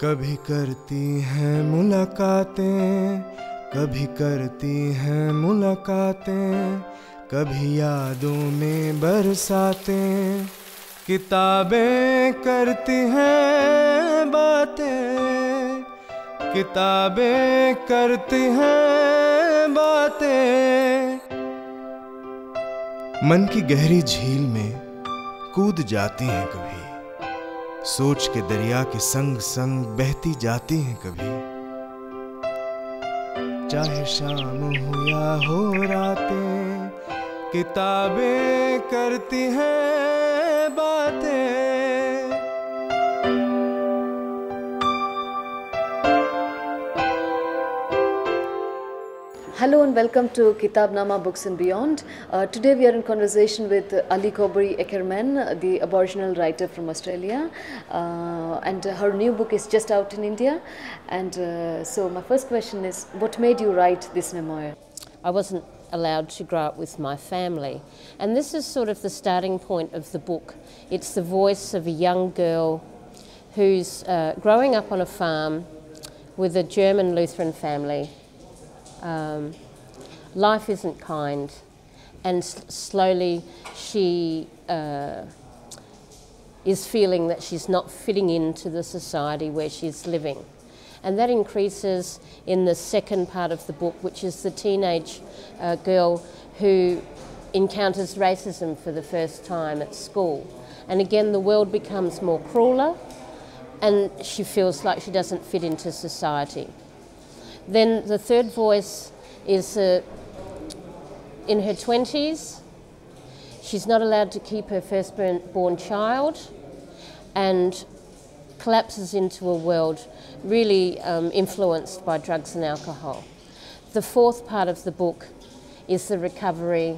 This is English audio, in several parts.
कभी करती हैं मुलाकातें, कभी करती हैं मुलाकातें, कभी यादों में बरसातें, किताबें करती हैं बातें, किताबें करती हैं बातें। मन की गहरी झील में कूद जाती हैं कभी, सोच के दरिया के संग संग बहती जाती हैं कभी, चाहे शाम हो या हो रातें, किताबें करती हैं बातें। Hello and welcome to Kitabnama Books and Beyond. Today we are in conversation with Ali Cobby Eckermann, the Aboriginal writer from Australia, and her new book is just out in India. And so my first question is, what made you write this memoir? I wasn't allowed to grow up with my family, and this is sort of the starting point of the book. It's the voice of a young girl who's growing up on a farm with a German Lutheran family. Life isn't kind, and slowly she is feeling that she's not fitting into the society where she's living. And that increases in the second part of the book, which is the teenage girl who encounters racism for the first time at school. And again, the world becomes more crueler, and she feels like she doesn't fit into society. Then the third voice is in her 20s. She's not allowed to keep her firstborn child and collapses into a world really influenced by drugs and alcohol. The fourth part of the book is the recovery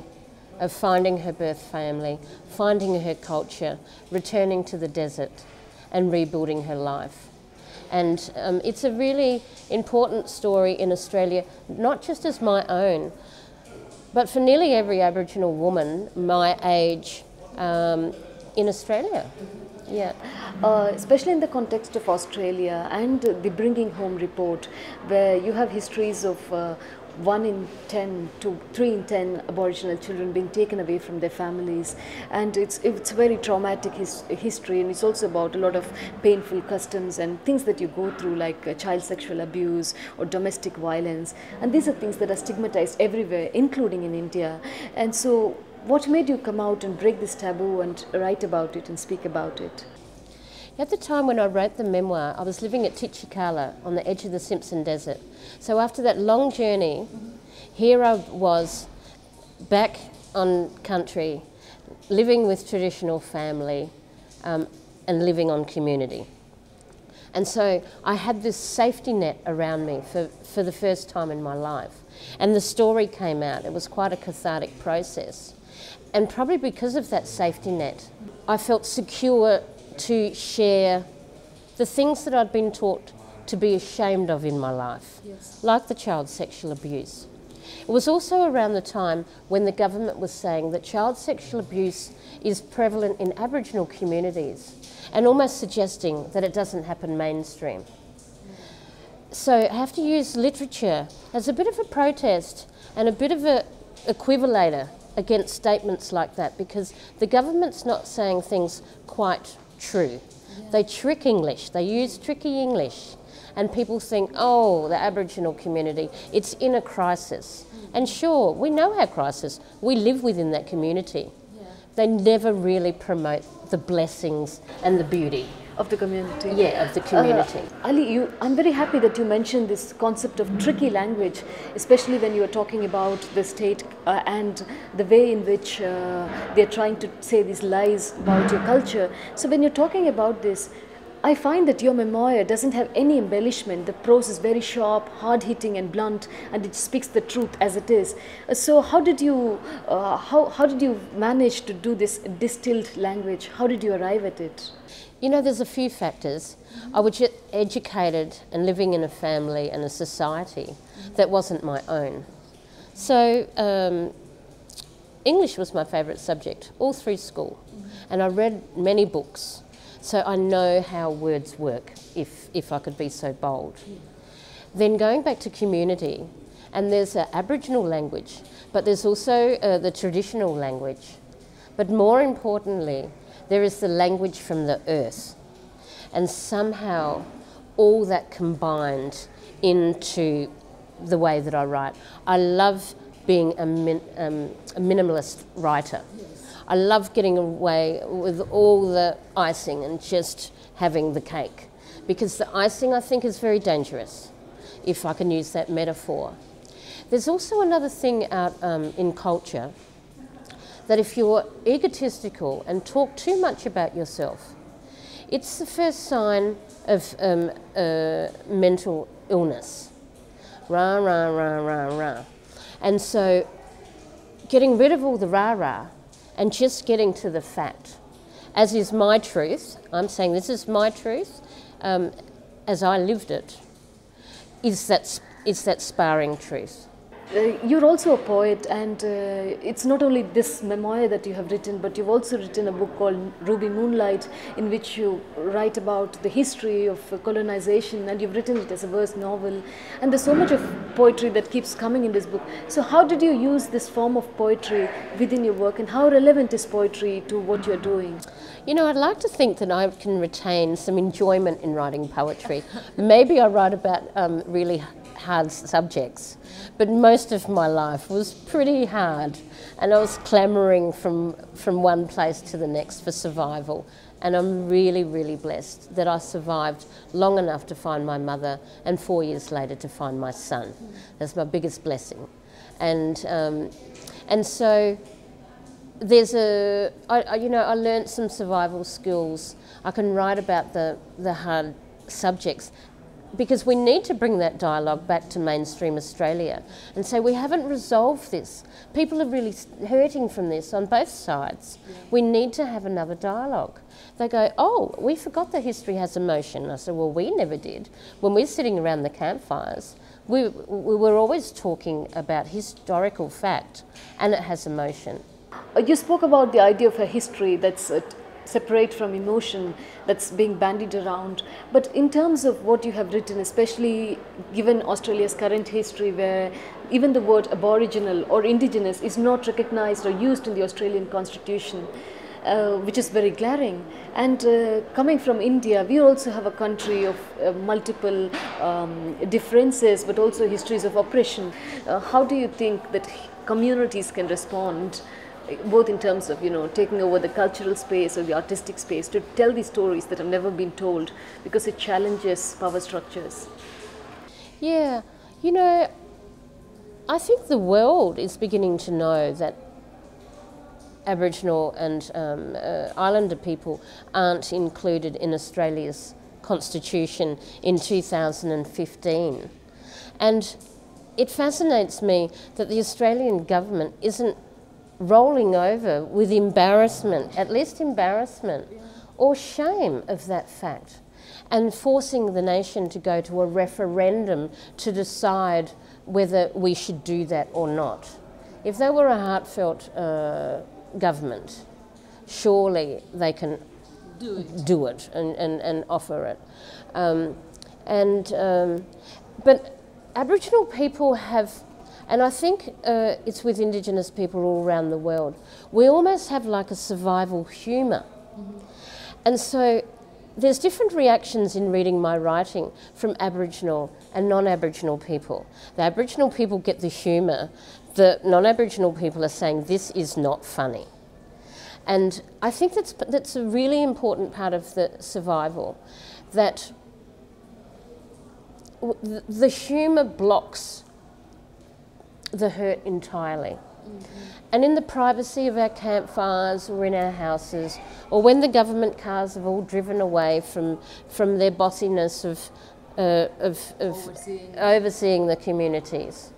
of finding her birth family, finding her culture, returning to the desert and rebuilding her life. And it's a really important story in Australia, not just as my own, but for nearly every Aboriginal woman my age in Australia. Yeah, especially in the context of Australia and the Bringing Home Report, where you have histories of 1 in 10 to 3 in 10 Aboriginal children being taken away from their families, and it's very traumatic history, and it's also about a lot of painful customs and things that you go through, like child sexual abuse or domestic violence, and these are things that are stigmatized everywhere, including in India. And so what made you come out and break this taboo and write about it and speak about it? At the time when I wrote the memoir, I was living at Tichikala on the edge of the Simpson Desert. So after that long journey, here I was back on country, living with traditional family and living on community. And so I had this safety net around me for the first time in my life. And the story came out. It was quite a cathartic process. And probably because of that safety net, I felt secure to share the things that I'd been taught to be ashamed of in my life, yes, like the child sexual abuse. It was also around the time when the government was saying that child sexual abuse is prevalent in Aboriginal communities and almost suggesting that it doesn't happen mainstream. So I have to use literature as a bit of a protest and a bit of an equivalator against statements like that, because the government's not saying things quite true. Yeah. They trick English, they use tricky English, and people think, oh, the Aboriginal community, it's in a crisis. Mm. And sure, we know our crisis, we live within that community. Yeah. They never really promote the blessings and the beauty of the community. Yeah, of the community. Ali, I'm very happy that you mentioned this concept of tricky language, especially when you are talking about the state and the way in which they're trying to say these lies about your culture. So when you're talking about this, I find that your memoir doesn't have any embellishment. The prose is very sharp, hard-hitting and blunt, and it speaks the truth as it is. So how did you manage to do this distilled language? How did you arrive at it? You know, there's a few factors. I was educated and living in a family and a society that wasn't my own. So English was my favourite subject all through school, and I read many books. So I know how words work, if I could be so bold. Then going back to community, and there's Aboriginal language, but there's also the traditional language. But more importantly, there is the language from the earth. And somehow all that combined into the way that I write. I love being a minimalist writer. Yes. I love getting away with all the icing and just having the cake. Because the icing, I think, is very dangerous, if I can use that metaphor. There's also another thing out in culture, that if you're egotistical and talk too much about yourself, it's the first sign of mental illness. Rah, rah, rah, rah, rah. And so getting rid of all the rah, rah, and just getting to the fact, as is my truth, I'm saying this is my truth, as I lived it, is that sparring truth. You're also a poet, and it's not only this memoir that you have written, but you've also written a book called Ruby Moonlight, in which you write about the history of colonization, and you've written it as a verse novel, and there's so much of poetry that keeps coming in this book. So how did you use this form of poetry within your work, and how relevant is poetry to what you're doing? You know, I'd like to think that I can retain some enjoyment in writing poetry. Maybe I write about really hard subjects, but most of my life was pretty hard, and I was clamoring from one place to the next for survival, and I'm really, really blessed that I survived long enough to find my mother and 4 years later to find my son. That's my biggest blessing. And so there's I learned some survival skills. I can write about the hard subjects, because we need to bring that dialogue back to mainstream Australia and say, we haven't resolved this. People are really hurting from this on both sides. Yeah. We need to have another dialogue. They go, oh, we forgot that history has emotion. I said, well, we never did. When we're sitting around the campfires, we were always talking about historical fact, and it has emotion. You spoke about the idea of a history that's separate from emotion, that's being bandied around. But in terms of what you have written, especially given Australia's current history, where even the word Aboriginal or Indigenous is not recognised or used in the Australian Constitution, which is very glaring. And coming from India, we also have a country of multiple differences, but also histories of oppression. How do you think that communities can respond, both in terms of, you know, taking over the cultural space or the artistic space, to tell these stories that have never been told, because it challenges power structures? Yeah, you know, I think the world is beginning to know that Aboriginal and Islander people aren't included in Australia's constitution in 2015. And it fascinates me that the Australian government isn't rolling over with embarrassment, at least embarrassment, or shame of that fact, and forcing the nation to go to a referendum to decide whether we should do that or not. If they were a heartfelt government, surely they can do it and offer it. But Aboriginal people have, and I think it's with Indigenous people all around the world, we almost have like a survival humour. Mm-hmm. And so there's different reactions in reading my writing from Aboriginal and non-Aboriginal people. The Aboriginal people get the humour. The non-Aboriginal people are saying, this is not funny. And I think that's a really important part of the survival, that the humour blocks the hurt entirely. Mm-hmm. And in the privacy of our campfires or in our houses, or when the government cars have all driven away from their bossiness of overseeing the communities,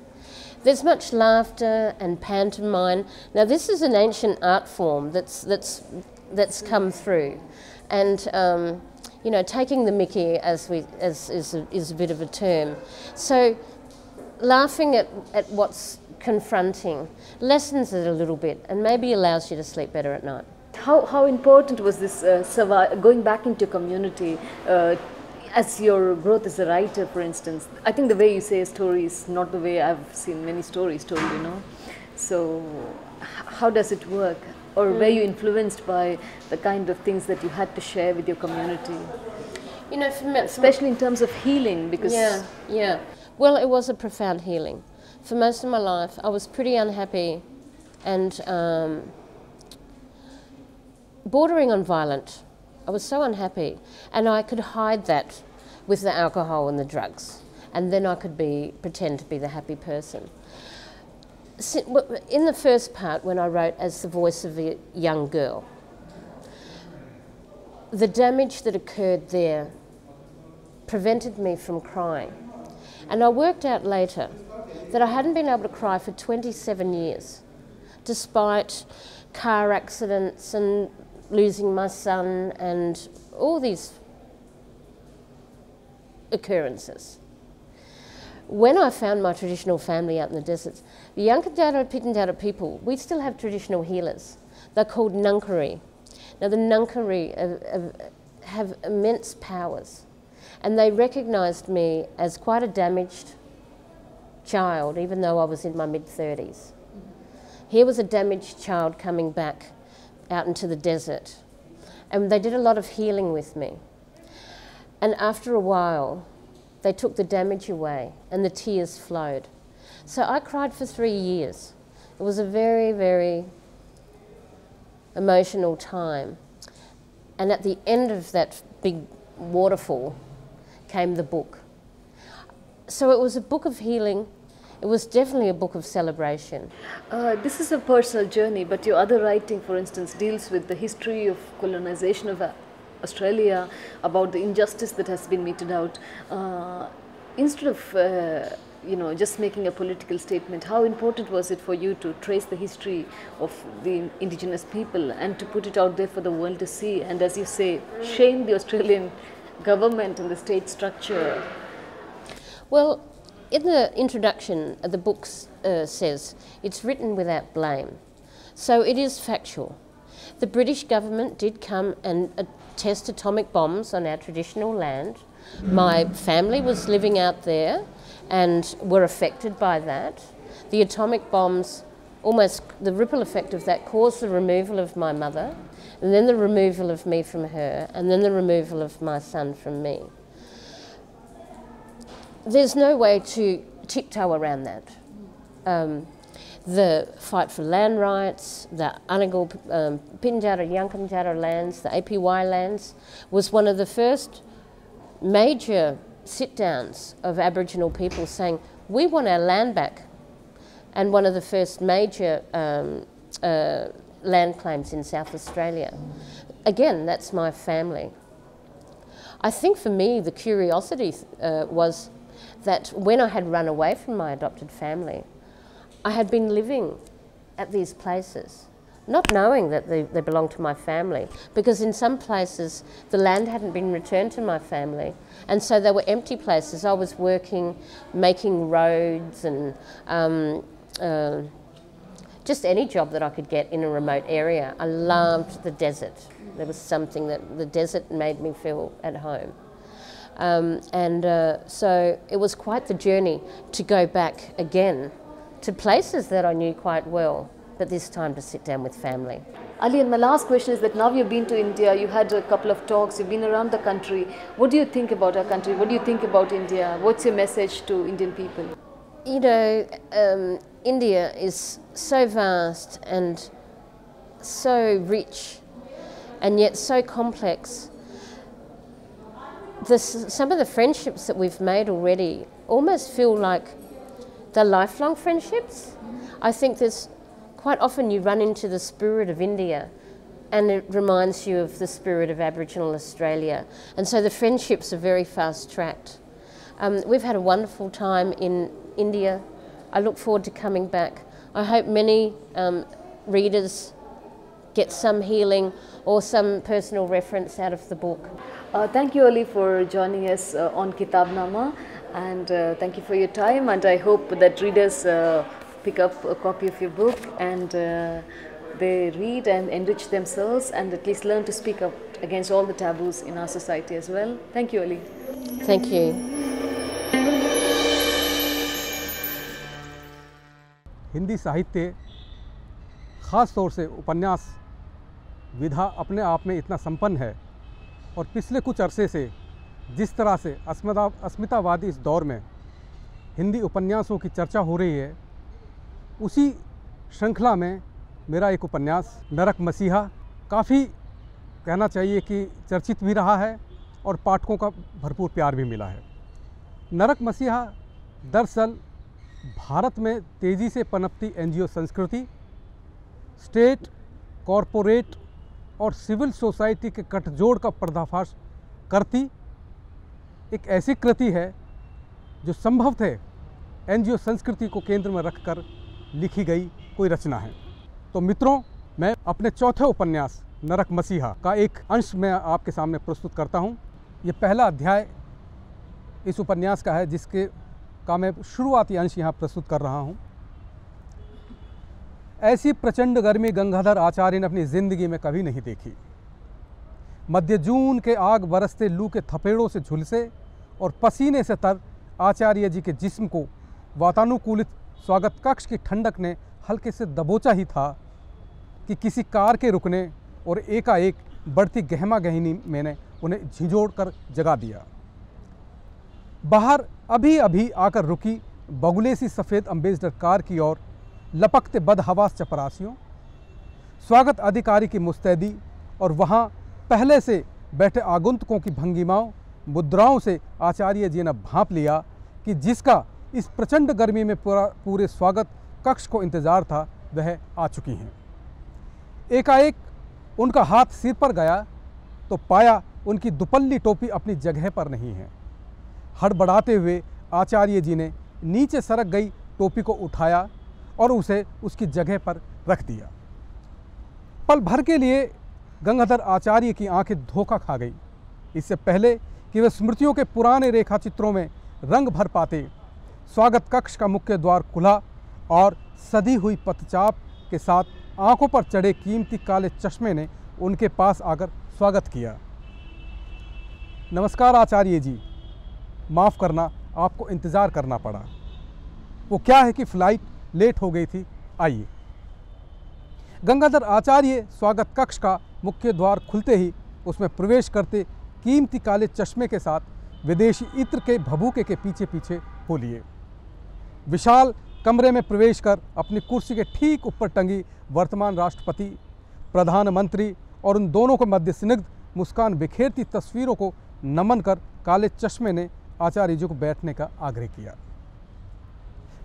there's much laughter and pantomime. Now this is an ancient art form that's come through, and you know, taking the mickey is a bit of a term. So laughing at what's confronting lessens it a little bit, and maybe allows you to sleep better at night. How important was this Sabha, going back into community as your growth as a writer, for instance? I think the way you say a story is not the way I've seen many stories told, you know. So how does it work? Or were you influenced by the kind of things that you had to share with your community? You know, for me, especially in terms of healing, because... Yeah, yeah. Well, it was a profound healing. For most of my life, I was pretty unhappy and bordering on violent. I was so unhappy, and I could hide that with the alcohol and the drugs, and then I could pretend to be the happy person. In the first part, when I wrote as the voice of a young girl, the damage that occurred there prevented me from crying. And I worked out later that I hadn't been able to cry for 27 years, despite car accidents and losing my son and all these occurrences. When I found my traditional family out in the deserts, the Yankunjatjara Pitjantjatjara people, we still have traditional healers. They're called Nunkari. Now the Nunkari have immense powers, and they recognised me as quite a damaged child, even though I was in my mid-30s. Here was a damaged child coming back out into the desert, and they did a lot of healing with me. And after a while, they took the damage away and the tears flowed. So I cried for 3 years. It was a very, very emotional time. And at the end of that big waterfall came the book. So it was a book of healing. It was definitely a book of celebration. This is a personal journey, but your other writing, for instance, deals with the history of colonization of Australia, about the injustice that has been meted out. Instead of you know, just making a political statement, how important was it for you to trace the history of the indigenous people and to put it out there for the world to see, and, as you say, shame the Australian government and the state structure? Well, in the introduction, the book says it's written without blame, so it is factual. The British government did come and test atomic bombs on our traditional land. My family was living out there and were affected by that. The atomic bombs, almost the ripple effect of that caused the removal of my mother, and then the removal of me from her, and then the removal of my son from me. There's no way to tiptoe around that. The fight for land rights, the Anangu Pitjantjatjara, Yankunjatjara lands, the APY lands, was one of the first major sit-downs of Aboriginal people saying, we want our land back. And one of the first major land claims in South Australia. Again, that's my family. I think for me, the curiosity was that when I had run away from my adopted family, I had been living at these places, not knowing that they belonged to my family, because in some places the land hadn't been returned to my family, and so they were empty places. I was working, making roads and just any job that I could get in a remote area. I loved the desert. There was something that the desert made me feel at home. So it was quite the journey to go back again to places that I knew quite well, but this time to sit down with family. Ali, and my last question is that now you've been to India, you had a couple of talks, you've been around the country. What do you think about our country? What do you think about India? What's your message to Indian people? You know, India is so vast and so rich and yet so complex. Some of the friendships that we've made already almost feel like they're lifelong friendships. I think there's quite often you run into the spirit of India and it reminds you of the spirit of Aboriginal Australia, and so the friendships are very fast-tracked. We've had a wonderful time in India. I look forward to coming back. I hope many readers get some healing or some personal reference out of the book. Thank you, Ali, for joining us on Kitabnama, and thank you for your time, and I hope that readers pick up a copy of your book, and they read and enrich themselves and at least learn to speak up against all the taboos in our society as well. Thank you, Ali. Thank you. Hindi साहित्य ख़ास तौर से उपन्यास विधा अपने आप में इतना संपन्न है और पिछले कुछ अरसे से जिस तरह से अस्मितावादी इस दौर में हिंदी उपन्यासों की चर्चा हो रही है, उसी श्रृंखला में मेरा एक उपन्यास नरक मसीहा काफ़ी कहना चाहिए कि चर्चित भी रहा है और पाठकों का भरपूर प्यार भी मिला है। नरक मसीहा दरअसल भारत में तेज़ी से पनपती एनजीओ संस्कृति, स्टेट, कॉरपोरेट और सिविल सोसाइटी के गठजोड़ का पर्दाफाश करती एक ऐसी कृति है जो संभवतः एनजीओ संस्कृति को केंद्र में रखकर लिखी गई कोई रचना है। तो मित्रों, मैं अपने चौथे उपन्यास नरक मसीहा का एक अंश मैं आपके सामने प्रस्तुत करता हूँ। ये पहला अध्याय इस उपन्यास का है जिसके का मैं शुरुआती अंश यहाँ प्रस्तुत कर रहा हूँ। ऐसी प्रचंड गर्मी गंगाधर आचार्य ने अपनी ज़िंदगी में कभी नहीं देखी। मध्य जून के आग बरसते लू के थपेड़ों से झुलसे और पसीने से तर आचार्य जी के जिस्म को वातानुकूलित स्वागत कक्ष की ठंडक ने हल्के से दबोचा ही था कि किसी कार के रुकने और एकाएक बढ़ती गहमा गहनी मैंने उन्हें झिझोड़ कर जगा दिया। बाहर अभी अभी आकर रुकी बगुले सी सफ़ेद अम्बेसडर कार की ओर लपकते बदहवास चपरासियों, स्वागत अधिकारी की मुस्तैदी और वहाँ पहले से बैठे आगंतुकों की भंगिमाओं, मुद्राओं से आचार्य जी ने भांप लिया कि जिसका इस प्रचंड गर्मी में पूरे स्वागत कक्ष को इंतज़ार था वह आ चुकी हैं। एकाएक उनका हाथ सिर पर गया तो पाया उनकी दुपल्ली टोपी अपनी जगह पर नहीं है। हड़बड़ाते हुए आचार्य जी ने नीचे सरक गई टोपी को उठाया और उसे उसकी जगह पर रख दिया। पल भर के लिए गंगाधर आचार्य की आंखें धोखा खा गई। इससे पहले कि वे स्मृतियों के पुराने रेखाचित्रों में रंग भर पाते, स्वागत कक्ष का मुख्य द्वार खुला और सदी हुई पथचाप के साथ आंखों पर चढ़े कीमती काले चश्मे ने उनके पास आकर स्वागत किया। नमस्कार आचार्य जी, माफ़ करना आपको इंतज़ार करना पड़ा, वो क्या है कि फ़्लाइट लेट हो गई थी, आइए। गंगाधर आचार्य स्वागत कक्ष का मुख्य द्वार खुलते ही उसमें प्रवेश करते कीमती काले चश्मे के साथ विदेशी इत्र के भभूके के पीछे पीछे हो लिए। विशाल कमरे में प्रवेश कर अपनी कुर्सी के ठीक ऊपर टंगी वर्तमान राष्ट्रपति, प्रधानमंत्री और उन दोनों के मध्य स्निग्ध मुस्कान बिखेरती तस्वीरों को नमन कर काले चश्मे ने आचार्य जी को बैठने का आग्रह किया।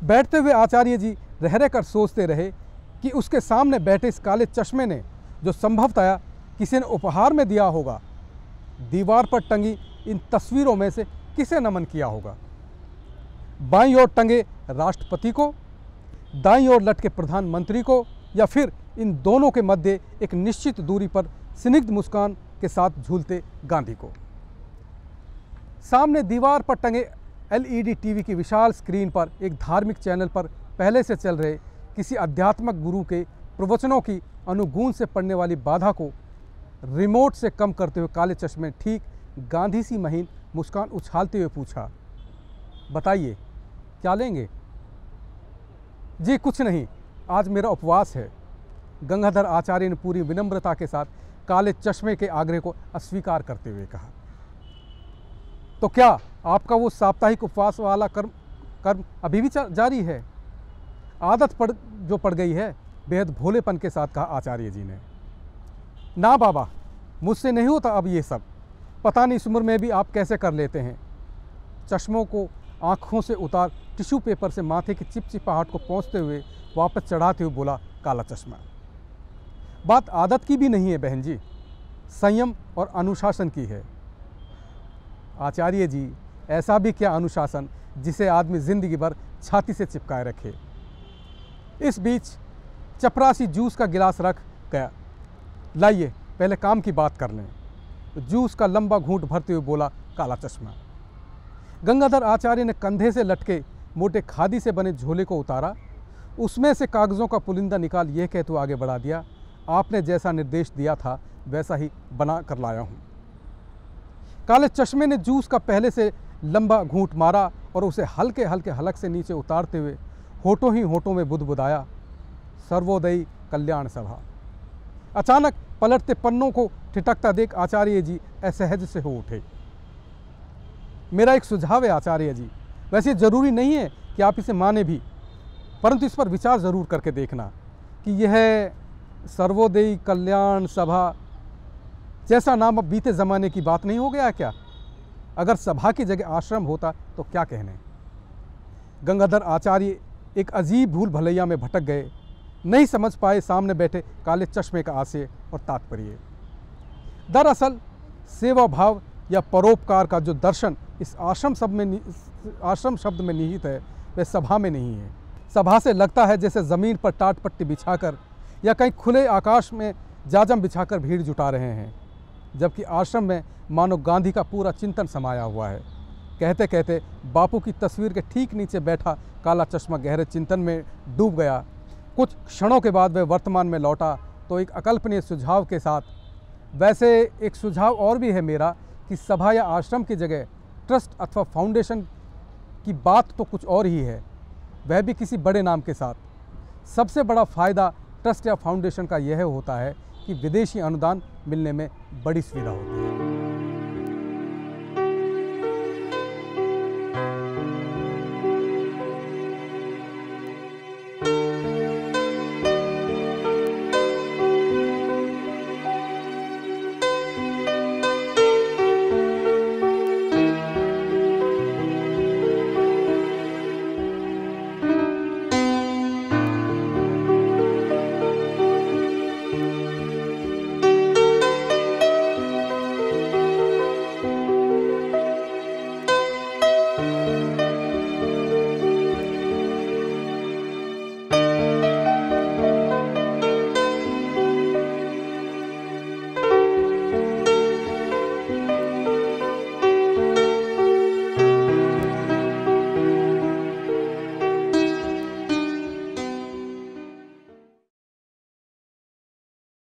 बैठते हुए आचार्य जी रह रह कर सोचते रहे कि उसके सामने बैठे इस काले चश्मे ने, जो संभवतया किसी ने उपहार में दिया होगा, दीवार पर टंगी इन तस्वीरों में से किसे नमन किया होगा। बाईं ओर टंगे राष्ट्रपति को, दाईं ओर लटके प्रधानमंत्री को, या फिर इन दोनों के मध्य एक निश्चित दूरी पर स्निग्ध मुस्कान के साथ झूलते गांधी को। सामने दीवार पर टंगे एलईडी टीवी की विशाल स्क्रीन पर एक धार्मिक चैनल पर पहले से चल रहे किसी आध्यात्मिक गुरु के प्रवचनों की अनुगूंज से पड़ने वाली बाधा को रिमोट से कम करते हुए काले चश्मे ठीक गांधी सी महीन मुस्कान उछालते हुए पूछा, बताइए क्या लेंगे? जी कुछ नहीं, आज मेरा उपवास है। गंगाधर आचार्य ने पूरी विनम्रता के साथ काले चश्मे के आग्रह को अस्वीकार करते हुए कहा, तो क्या आपका वो साप्ताहिक उपवास वाला कर्म अभी भी जारी है? आदत पड़ गई है, बेहद भोलेपन के साथ कहा आचार्य जी ने। ना बाबा, मुझसे नहीं होता अब ये सब, पता नहीं इस उम्र में भी आप कैसे कर लेते हैं। चश्मों को आँखों से उतार टिश्यू पेपर से माथे की चिपचिपाहट को पोंछते हुए वापस चढ़ाते हुए बोला काला चश्मा, बात आदत की भी नहीं है बहन जी, संयम और अनुशासन की है। आचार्य जी, ऐसा भी क्या अनुशासन जिसे आदमी ज़िंदगी भर छाती से चिपकाए रखे। इस बीच चपरासी जूस का गिलास रख गया। लाइए पहले काम की बात कर लें, जूस का लंबा घूंट भरते हुए बोला काला चश्मा। गंगाधर आचार्य ने कंधे से लटके मोटे खादी से बने झोले को उतारा, उसमें से कागज़ों का पुलिंदा निकाल यह कहते हुए आगे बढ़ा दिया, आपने जैसा निर्देश दिया था वैसा ही बना कर लाया हूँ। काले चश्मे ने जूस का पहले से लंबा घूंट मारा और उसे हल्के हल्के हलक से नीचे उतारते हुए होठों ही होठों में बुदबुदाया, सर्वोदय कल्याण सभा। अचानक पलटते पन्नों को ठिटकता देख आचार्य जी असहज से हो उठे। मेरा एक सुझाव है आचार्य जी, वैसे ज़रूरी नहीं है कि आप इसे माने भी, परंतु इस पर विचार ज़रूर करके देखना कि यह सर्वोदय कल्याण सभा जैसा नाम अब बीते ज़माने की बात नहीं हो गया क्या? अगर सभा की जगह आश्रम होता तो क्या कहने। गंगाधर आचार्य एक अजीब भूल भलैया में भटक गए, नहीं समझ पाए सामने बैठे काले चश्मे का आशय और तात्पर्य। दरअसल सेवा भाव या परोपकार का जो दर्शन इस आश्रम शब्द में निहित है वह सभा में नहीं है। सभा से लगता है जैसे ज़मीन पर टाट पट्टी बिछाकर या कहीं खुले आकाश में जाजम बिछाकर भीड़ जुटा रहे हैं, जबकि आश्रम में मानो गांधी का पूरा चिंतन समाया हुआ है। कहते कहते बापू की तस्वीर के ठीक नीचे बैठा काला चश्मा गहरे चिंतन में डूब गया। कुछ क्षणों के बाद वह वर्तमान में लौटा तो एक अकल्पनीय सुझाव के साथ, वैसे एक सुझाव और भी है मेरा कि सभा या आश्रम की जगह ट्रस्ट अथवा फाउंडेशन की बात तो कुछ और ही है, वह भी किसी बड़े नाम के साथ। सबसे बड़ा फ़ायदा ट्रस्ट या फाउंडेशन का यह होता है कि विदेशी अनुदान मिलने में बड़ी सुविधा होती है।